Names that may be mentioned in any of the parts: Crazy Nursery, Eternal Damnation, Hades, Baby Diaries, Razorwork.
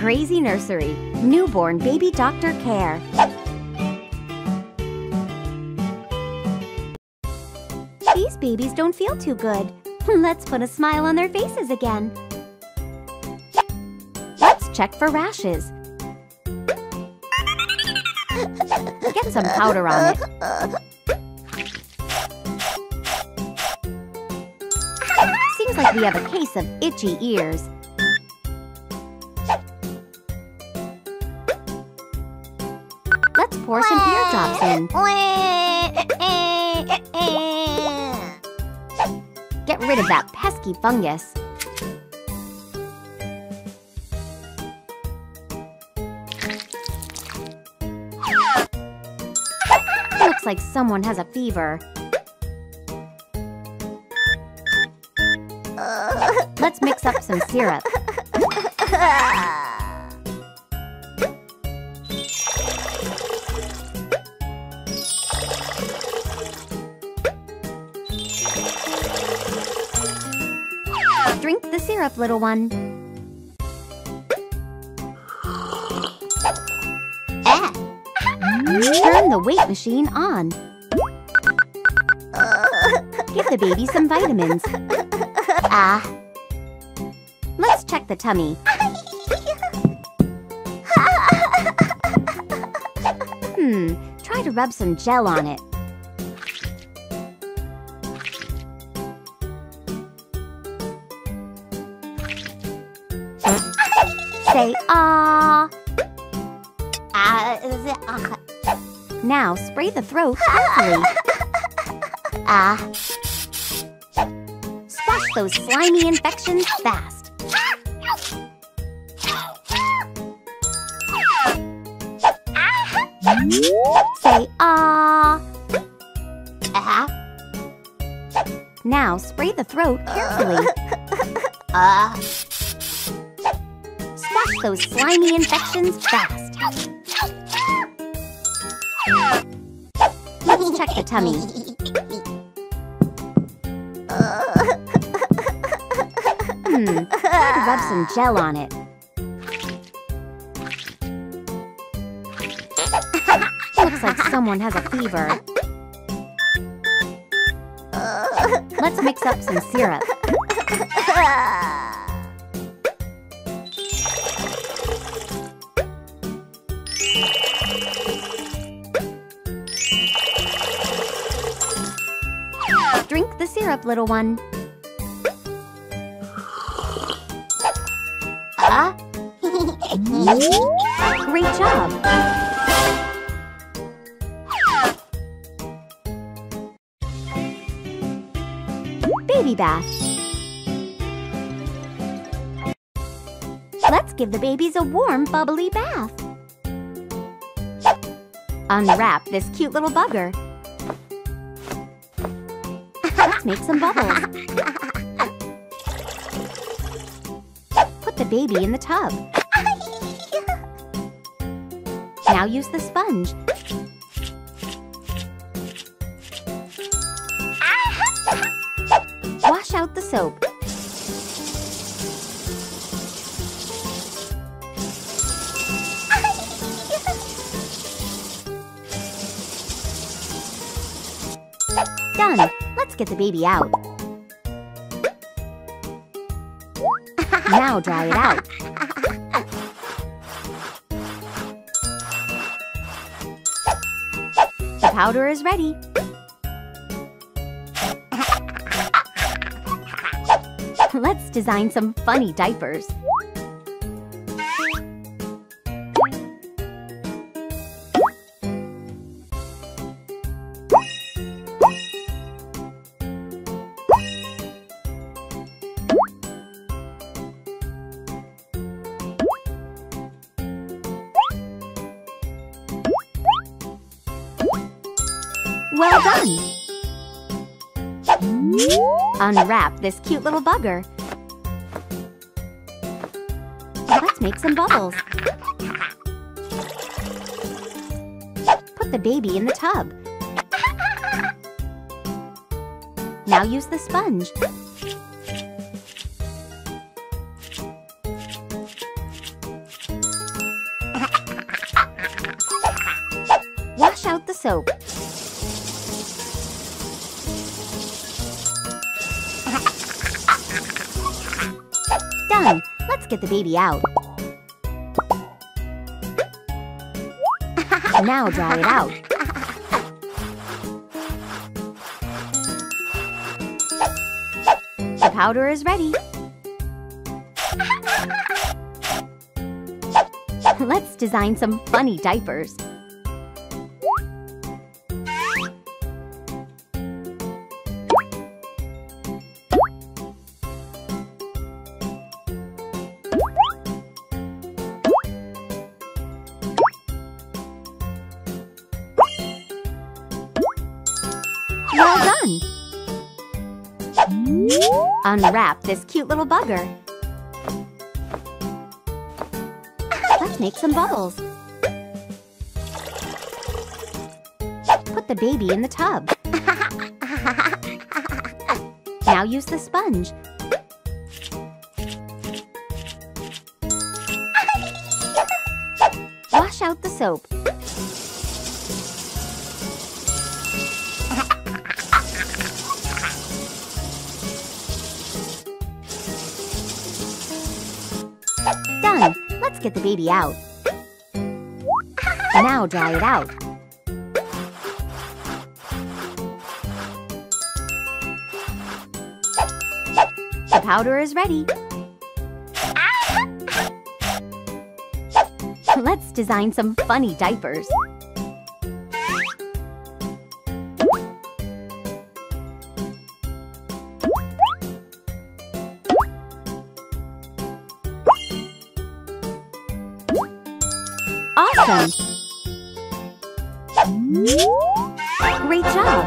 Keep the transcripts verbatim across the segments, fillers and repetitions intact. Crazy Nursery, newborn baby doctor care. These babies don't feel too good. Let's put a smile on their faces again. Let's check for rashes. Get some powder on it. Seems like we have a case of itchy ears. Let's pour some eardrops in. Get rid of that pesky fungus. Looks like someone has a fever. Let's mix up some syrup. Drink the syrup, little one. Ah. Turn the weight machine on. Give the baby some vitamins. Ah. Let's check the tummy. Hmm, try to rub some gel on it. Say ah. Ah. Now spray the throat carefully. Ah. Squash those slimy infections fast. Say ah. Ah. Now spray the throat carefully. Ah. Uh. Squash those slimy infections fast. Let's check the tummy. Hmm. Try to rub some gel on it. Looks like someone has a fever. Let's mix up some syrup. Drink the syrup, little one. Ah. Great job. Baby bath. Let's give the babies a warm, bubbly bath. Unwrap this cute little bugger. Let's make some bubbles. Put the baby in the tub. Now use the sponge. Wash out the soap. Done. Let's get the baby out. Now dry it out. The powder is ready. Let's design some funny diapers. Well done! Unwrap this cute little bugger. Let's make some bubbles. Put the baby in the tub. Now use the sponge. soap. Done! Let's get the baby out. Now dry it out. The powder is ready. Let's design some funny diapers. Well done! Unwrap this cute little bugger. Let's make some bubbles. Put the baby in the tub. Now use the sponge. Wash out the soap. Done! Let's get the baby out. Now dry it out. The powder is ready. Let's design some funny diapers. Awesome! Great job!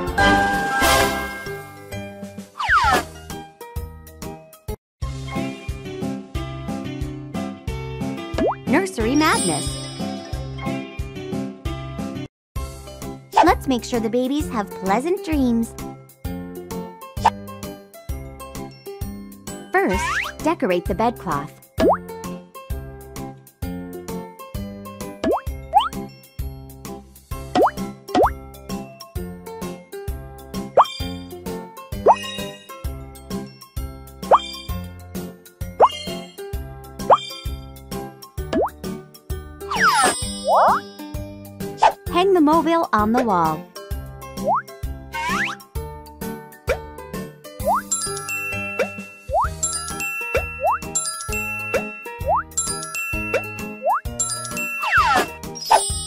Nursery madness! Let's make sure the babies have pleasant dreams. First, decorate the bedcloth. Hang the mobile on the wall.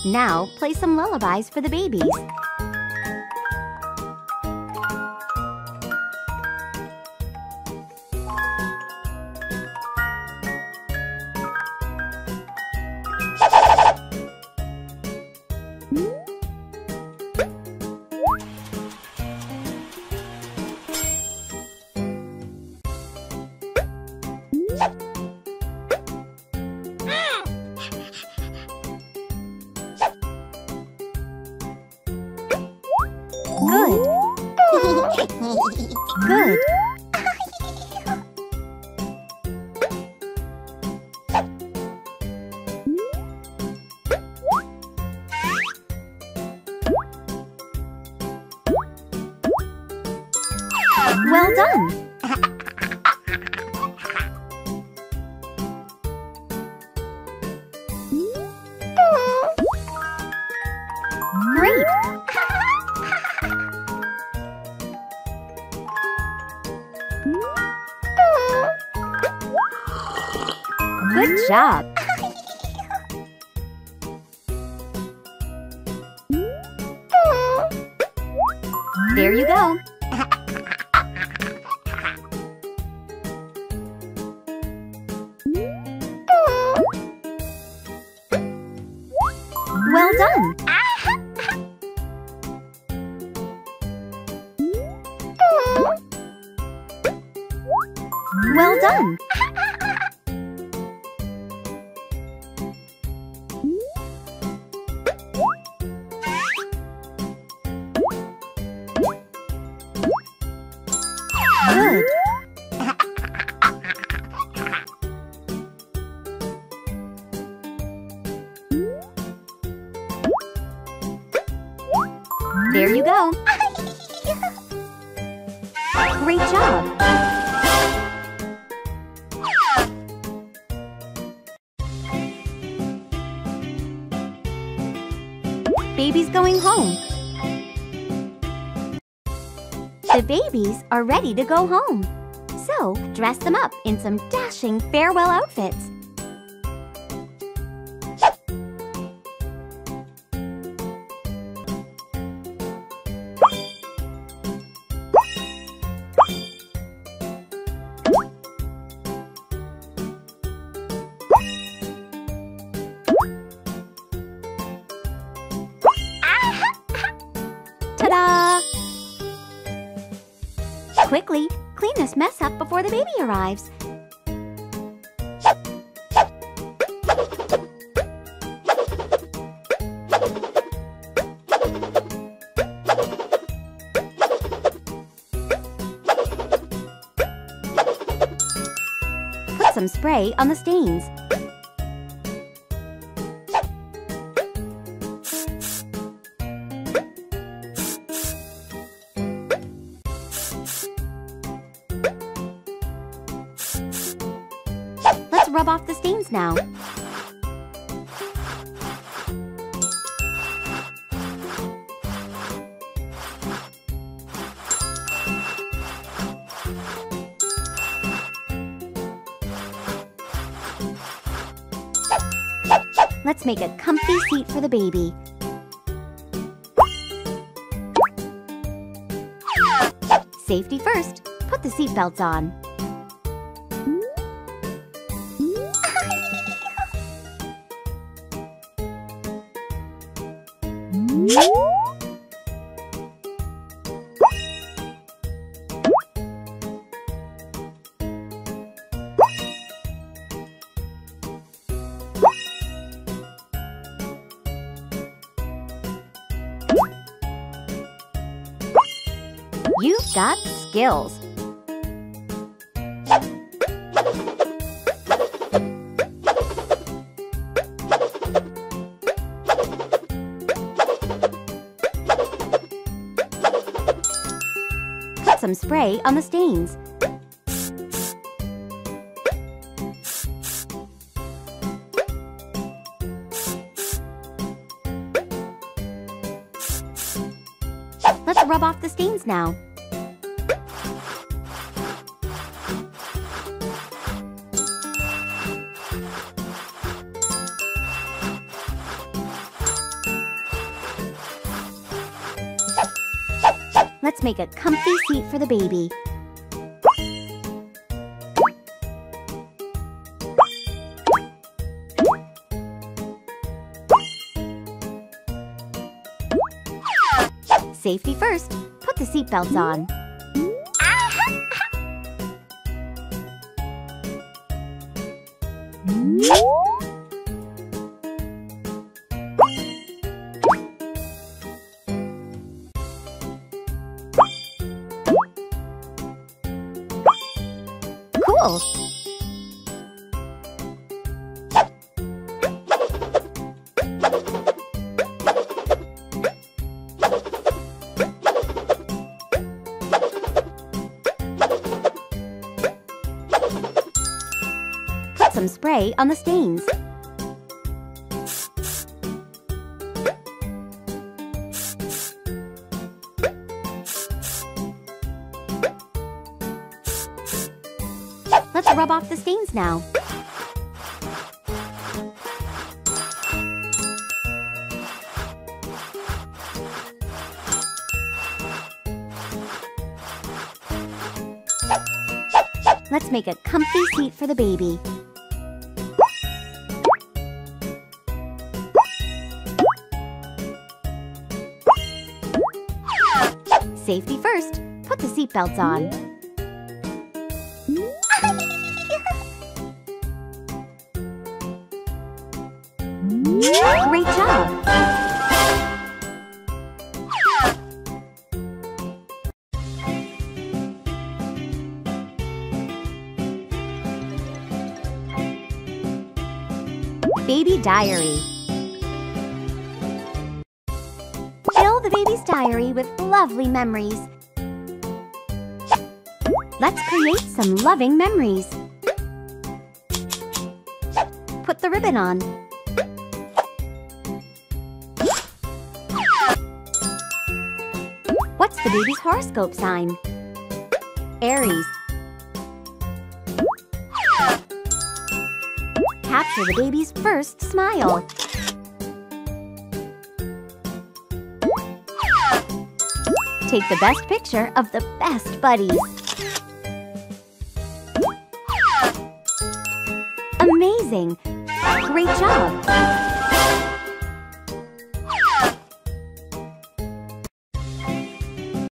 Now, play some lullabies for the babies. Good. Good. Well done. Good job! There you go! Well done! Well done! There you go! Great job! Baby's going home! The babies are ready to go home! So, dress them up in some dashing farewell outfits! Quickly, clean this mess up before the baby arrives. Put some spray on the stains. Rub off the stains now. Let's make a comfy seat for the baby. Safety first. Put the seat belts on. You've got skills! Put some spray on the stains. Let's rub off the stains now. Let's make a comfy seat for the baby. Safety first, put the seat belts on. Cool. Put some spray on the stains. Let's rub off the stains now. Let's make a comfy seat for the baby. Safety first, put the seat belts on. Great job! Baby diary. Fill the baby's diary with lovely memories. Let's create some loving memories. Put the ribbon on. What's the baby's horoscope sign? Aries. Capture the baby's first smile. Take the best picture of the best buddies. Amazing! Great job!